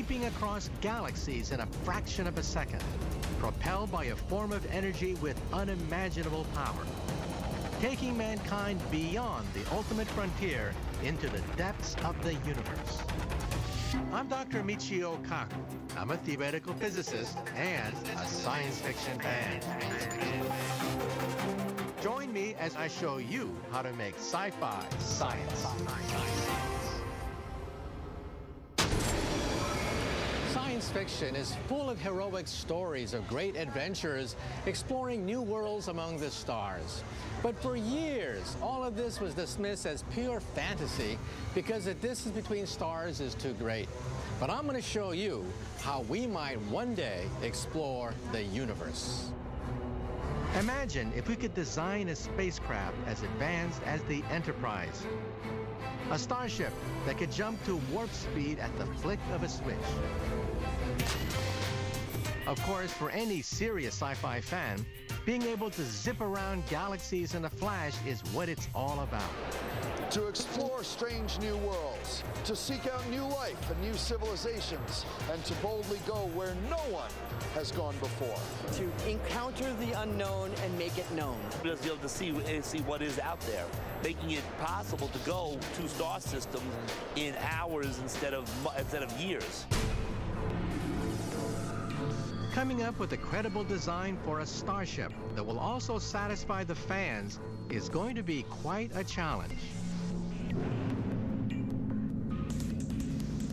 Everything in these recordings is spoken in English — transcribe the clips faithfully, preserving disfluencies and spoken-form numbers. leaping across galaxies in a fraction of a second, propelled by a form of energy with unimaginable power, taking mankind beyond the ultimate frontier into the depths of the universe. I'm Doctor Michio Kaku. I'm a theoretical physicist and a science fiction fan. Join me as I show you how to make sci-fi science. Science fiction is full of heroic stories of great adventures, exploring new worlds among the stars. But for years, all of this was dismissed as pure fantasy because the distance between stars is too great. But I'm going to show you how we might one day explore the universe. Imagine if we could design a spacecraft as advanced as the Enterprise. A starship that could jump to warp speed at the flick of a switch. Of course, for any serious sci-fi fan, being able to zip around galaxies in a flash is what it's all about. To explore strange new worlds, to seek out new life and new civilizations, and to boldly go where no one has gone before. To encounter the unknown and make it known. Let's be able to see, see what is out there, making it possible to go to star systems in hours instead of, instead of years. Coming up with a credible design for a starship that will also satisfy the fans is going to be quite a challenge.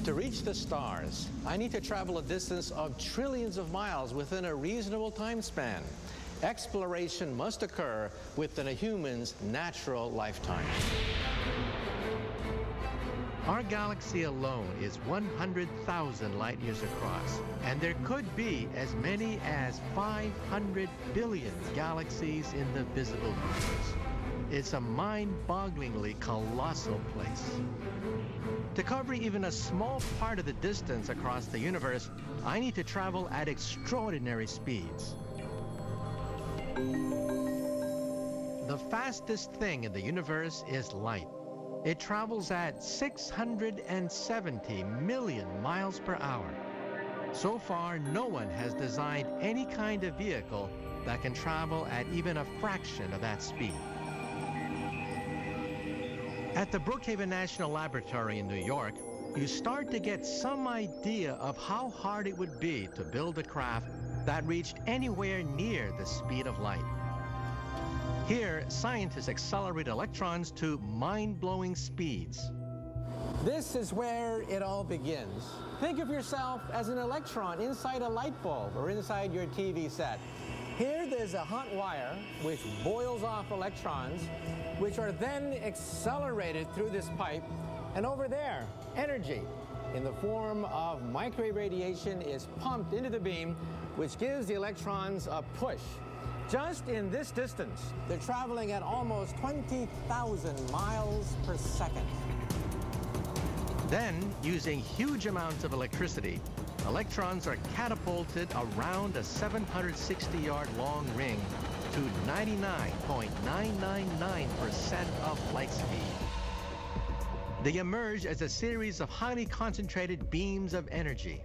To reach the stars, I need to travel a distance of trillions of miles within a reasonable time span. Exploration must occur within a human's natural lifetime. Our galaxy alone is one hundred thousand light years across, and there could be as many as five hundred billion galaxies in the visible universe. It's a mind-bogglingly colossal place. To cover even a small part of the distance across the universe, I need to travel at extraordinary speeds. The fastest thing in the universe is light. It travels at six hundred seventy million miles per hour. So far, no one has designed any kind of vehicle that can travel at even a fraction of that speed. At the Brookhaven National Laboratory in New York, you start to get some idea of how hard it would be to build a craft that reached anywhere near the speed of light. Here, scientists accelerate electrons to mind-blowing speeds. This is where it all begins. Think of yourself as an electron inside a light bulb or inside your T V set. Here there's a hot wire which boils off electrons, which are then accelerated through this pipe. And over there, energy in the form of microwave radiation is pumped into the beam, which gives the electrons a push. Just in this distance, they're traveling at almost twenty thousand miles per second. Then, using huge amounts of electricity, electrons are catapulted around a seven hundred sixty yard long ring to ninety-nine point nine nine nine percent of light speed. They emerge as a series of highly concentrated beams of energy.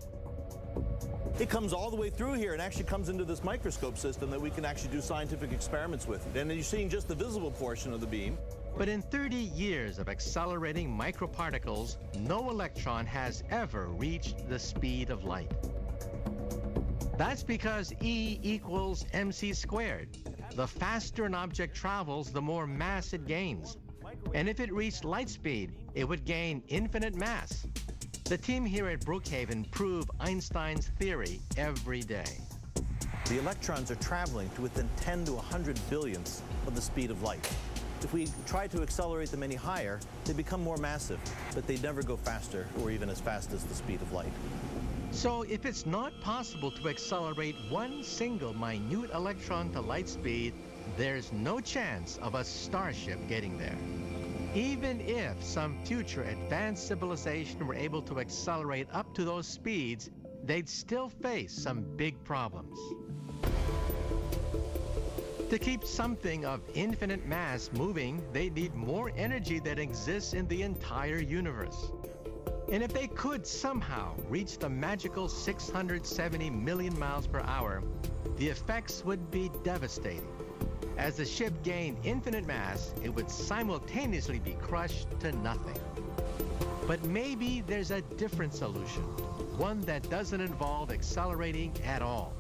It comes all the way through here and actually comes into this microscope system that we can actually do scientific experiments with. And you're seeing just the visible portion of the beam. But in thirty years of accelerating microparticles, no electron has ever reached the speed of light. That's because E equals mc squared. The faster an object travels, the more mass it gains. And if it reached light speed, it would gain infinite mass. The team here at Brookhaven prove Einstein's theory every day. The electrons are traveling to within ten to one hundred billionths of the speed of light. If we try to accelerate them any higher, they become more massive, but they never go faster or even as fast as the speed of light. So if it's not possible to accelerate one single minute electron to light speed, there's no chance of a starship getting there. Even if some future advanced civilization were able to accelerate up to those speeds, they'd still face some big problems. To keep something of infinite mass moving, they need more energy than exists in the entire universe. And if they could somehow reach the magical six hundred seventy million miles per hour, the effects would be devastating. As the ship gained infinite mass, it would simultaneously be crushed to nothing. But maybe there's a different solution, one that doesn't involve accelerating at all.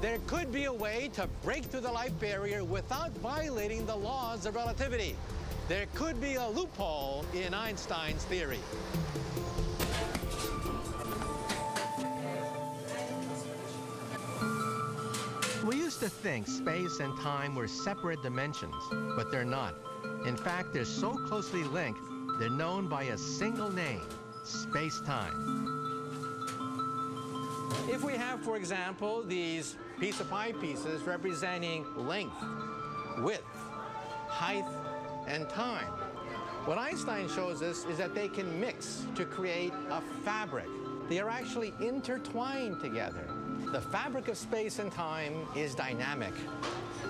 There could be a way to break through the light barrier without violating the laws of relativity. There could be a loophole in Einstein's theory. We used to think space and time were separate dimensions, but they're not. In fact, they're so closely linked, they're known by a single name, space-time. If we have, for example, these piece of pie pieces representing length, width, height, and time, what Einstein shows us is that they can mix to create a fabric. They are actually intertwined together. The fabric of space and time is dynamic.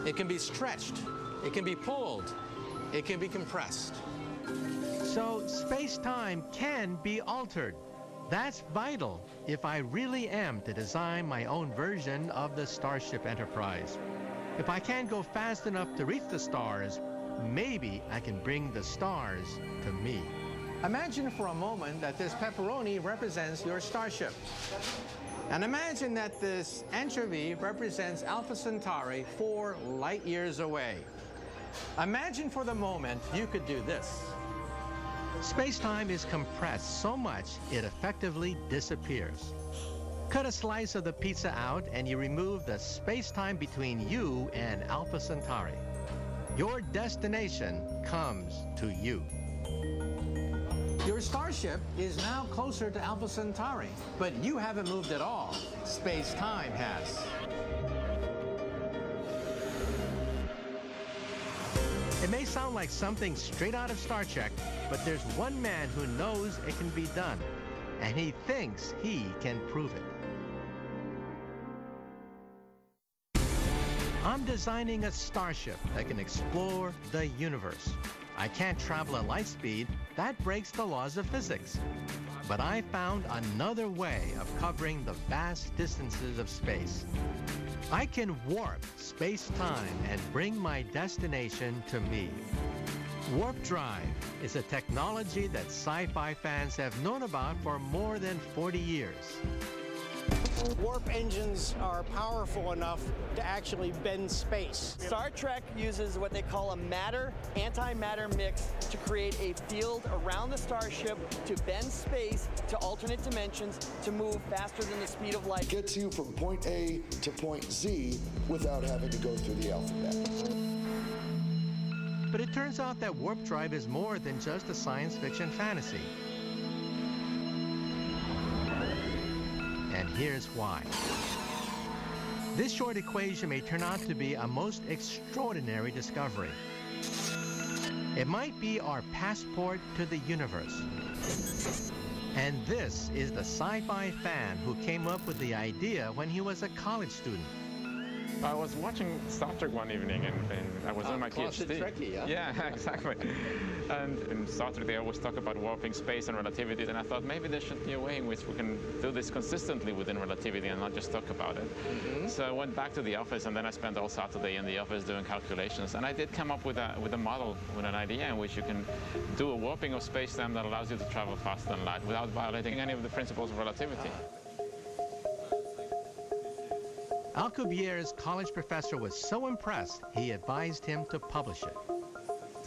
It can be stretched, it can be pulled, it can be compressed. So space-time can be altered. That's vital if I really am to design my own version of the Starship Enterprise. If I can't go fast enough to reach the stars, maybe I can bring the stars to me. Imagine for a moment that this pepperoni represents your starship. And imagine that this anchovy represents Alpha Centauri four light years away. Imagine for the moment you could do this. Space-time is compressed so much it effectively disappears. Cut a slice of the pizza out and you remove the space-time between you and Alpha Centauri. Your destination comes to you. Your starship is now closer to Alpha Centauri, but you haven't moved at all. Space-time has. It may sound like something straight out of Star Trek, but there's one man who knows it can be done, and he thinks he can prove it. I'm designing a starship that can explore the universe. I can't travel at light speed. That breaks the laws of physics. But I found another way of covering the vast distances of space. I can warp space-time and bring my destination to me. Warp drive is a technology that sci-fi fans have known about for more than forty years. Warp engines are powerful enough to actually bend space. Star Trek uses what they call a matter-antimatter mix to create a field around the starship to bend space to alternate dimensions to move faster than the speed of light. Gets you from point A to point Z without having to go through the alphabet. But it turns out that warp drive is more than just a science fiction fantasy. And here's why. This short equation may turn out to be a most extraordinary discovery. It might be our passport to the universe. And this is the sci-fi fan who came up with the idea when he was a college student. I was watching Star Trek one evening, and, and I was uh, on my PhD. Trekkie, huh? Yeah, exactly. And in Star Trek, they always talk about warping space and relativity, and I thought maybe there should be a way in which we can do this consistently within relativity and not just talk about it. Mm-hmm. So I went back to the office, and then I spent all Saturday in the office doing calculations. And I did come up with a, with a model, with an idea in which you can do a warping of space-time that allows you to travel faster than light without violating any of the principles of relativity. Uh. Alcubierre's college professor was so impressed, he advised him to publish it.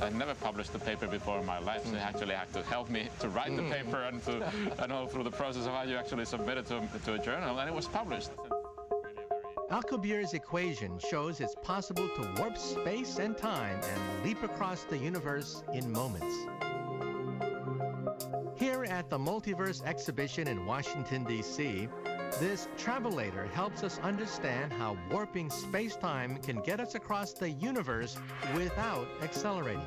I never published a paper before in my life, so they actually had to help me to write mm. the paper and to and all through the process of how you actually submit it to, to a journal, and it was published. Alcubierre's equation shows it's possible to warp space and time and leap across the universe in moments. Here at the Multiverse Exhibition in Washington, D C, this travelator helps us understand how warping space-time can get us across the universe without accelerating.